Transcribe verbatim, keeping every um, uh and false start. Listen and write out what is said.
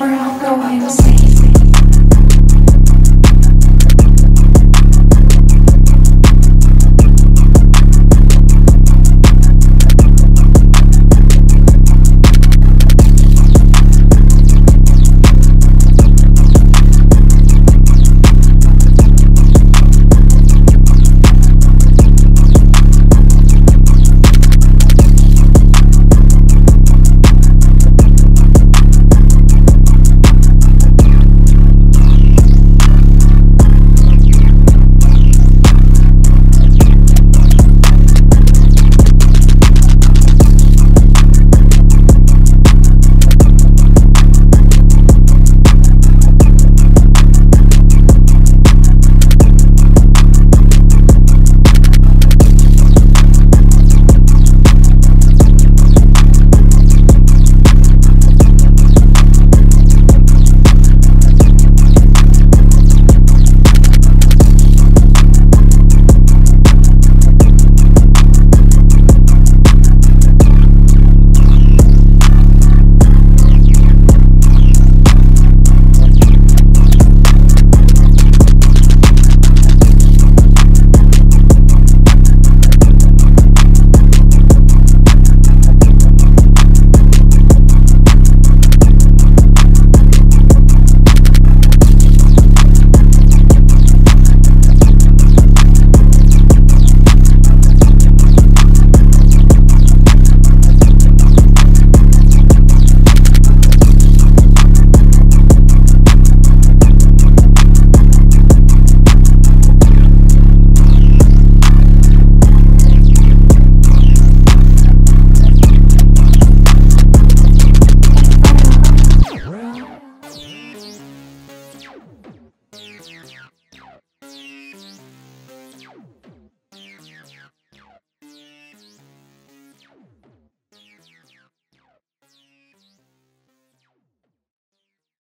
where I'm going.